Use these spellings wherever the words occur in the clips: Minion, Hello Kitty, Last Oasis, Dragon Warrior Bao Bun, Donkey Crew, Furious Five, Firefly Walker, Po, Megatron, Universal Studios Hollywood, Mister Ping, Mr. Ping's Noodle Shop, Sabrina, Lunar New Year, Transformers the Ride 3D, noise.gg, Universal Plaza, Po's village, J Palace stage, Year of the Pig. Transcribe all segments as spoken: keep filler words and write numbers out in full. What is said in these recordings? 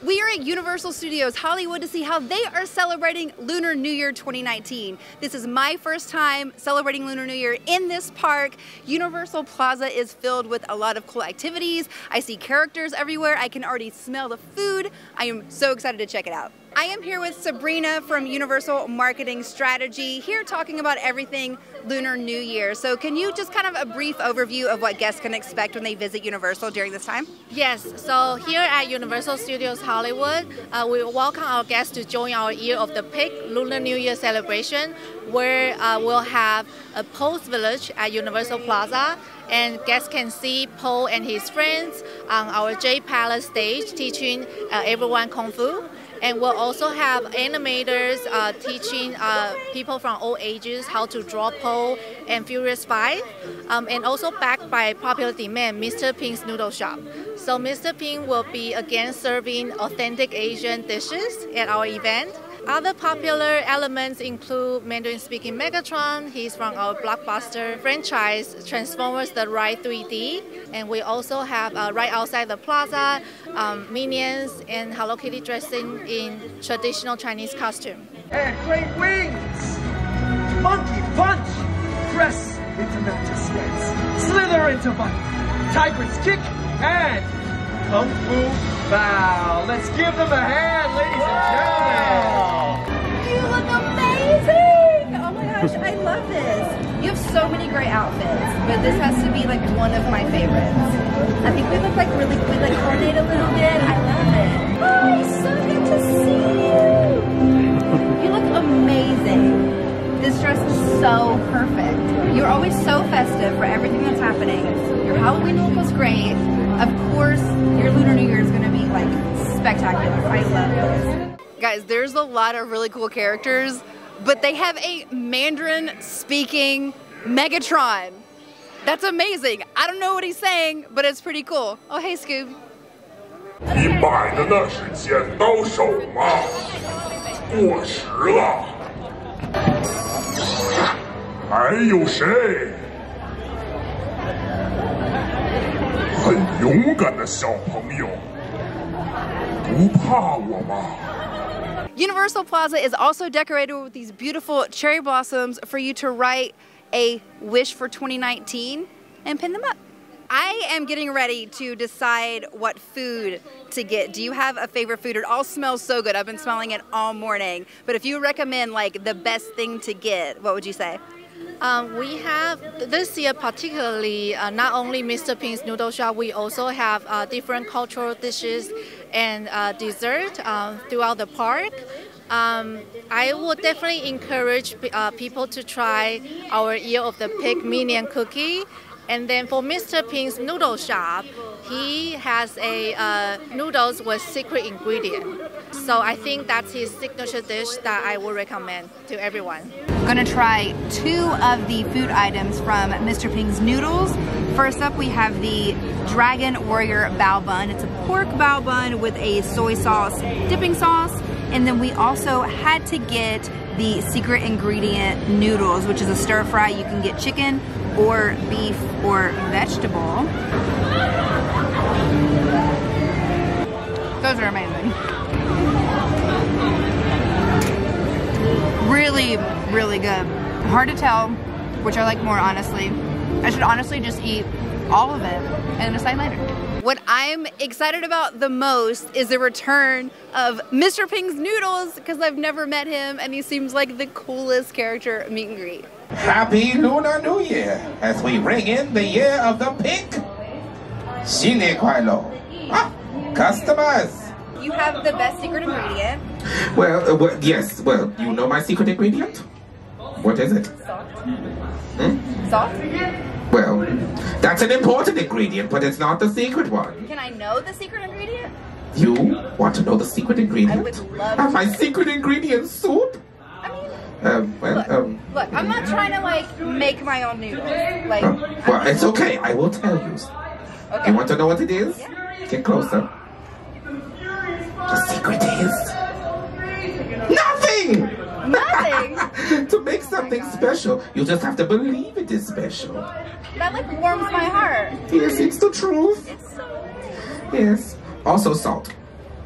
We are at Universal Studios Hollywood to see how they are celebrating Lunar New Year twenty nineteen. This is my first time celebrating Lunar New Year in this park. Universal Plaza is filled with a lot of cool activities. I see characters everywhere. I can already smell the food. I am so excited to check it out. I am here with Sabrina from Universal Marketing Strategy, here talking about everything Lunar New Year. So can you just kind of a brief overview of what guests can expect when they visit Universal during this time? Yes, so here at Universal Studios Hollywood, uh, we welcome our guests to join our Year of the Pig Lunar New Year celebration, where uh, we'll have a Po's village at Universal Plaza, and guests can see Po and his friends on our J Palace stage teaching uh, everyone Kung Fu. And we'll also have animators uh, teaching uh, people from all ages how to draw Po and Furious Five, um, and also backed by popular demand, Mister Ping's Noodle Shop. So Mister Ping will be again serving authentic Asian dishes at our event. Other popular elements include Mandarin-speaking Megatron. He's from our blockbuster franchise, Transformers the Ride three D. And we also have, uh, right outside the plaza, um, Minions and Hello Kitty dressing in traditional Chinese costume. And great wings! Monkey punch! Dress into mantis sweats. Slither into bite. Tigress kick and Kung Fu bow. Let's give them a hand, ladies and gentlemen! I love this. You have so many great outfits, but this has to be like one of my favorites. I think we look like really, we like coordinate a little bit. I love it. Oh, it's so good to see you. You look amazing. This dress is so perfect. You're always so festive for everything that's happening. Your Halloween look was great. Of course, your Lunar New Year is going to be like spectacular. I love this. Guys, there's a lot of really cool characters, but they have a Mandarin-speaking Megatron. That's amazing. I don't know what he's saying, but it's pretty cool. Oh, hey, Scoob. Universal Plaza is also decorated with these beautiful cherry blossoms for you to write a wish for twenty nineteen and pin them up. I am getting ready to decide what food to get. Do you have a favorite food? It all smells so good. I've been smelling it all morning. But if you recommend like the best thing to get, what would you say? Um, we have, this year particularly, uh, not only Mister Ping's Noodle Shop, we also have uh, different cultural dishes and uh, dessert uh, throughout the park. Um, I would definitely encourage uh, people to try our Year of the Pig Minion cookie. And then for Mister Ping's Noodle Shop, he has a uh, noodles with secret ingredient. So I think that's his signature dish that I would recommend to everyone. I'm gonna try two of the food items from Mister Ping's Noodles. First up, we have the Dragon Warrior Bao Bun. It's a pork bao bun with a soy sauce dipping sauce. And then we also had to get the secret ingredient noodles, which is a stir fry. You can get chicken or beef or vegetable. Those are amazing. Really, really good. Hard to tell which I like more, honestly. I should honestly just eat all of it and decide later. What I'm excited about the most is the return of Mister Ping's Noodles, because I've never met him and he seems like the coolest character meet and greet. Happy Lunar New Year as we ring in the Year of the Pig. Xinli kuailou. Ah, customers. You have the best secret ingredient. Well, uh, well, yes. Well, you know my secret ingredient? What is it? Salt. Hmm? Salt? Well, that's an important ingredient, but it's not the secret one. Can I know the secret ingredient? You want to know the secret ingredient? I would love and to. My secret ingredient soup? I mean, um, well, look, um, look, I'm not trying to, like, make my own noodles. Like, uh, well, it's okay. I will tell you. Okay. You want to know what it is? Yeah. Get closer. The secret is nothing! Nothing? To make something oh special, you just have to believe it is special. That like warms my heart. Yes, it's the truth. It's so nice. Yes. Also salt.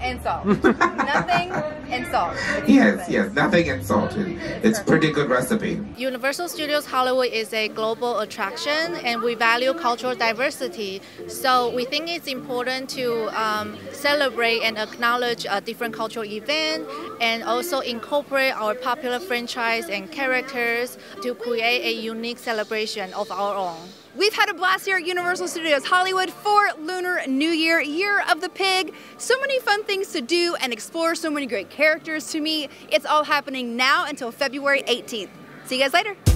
And and salt. Nothing and salt. Yes, yes, nothing and salt. It's pretty good recipe. Universal Studios Hollywood is a global attraction, and we value cultural diversity. So we think it's important to um, celebrate and acknowledge a different cultural event, and also incorporate our popular franchise and characters to create a unique celebration of our own. We've had a blast here at Universal Studios Hollywood for Lunar New Year, Year of the Pig. So many fun things to do and explore, so many great characters to meet. It's all happening now until February eighteenth. See you guys later.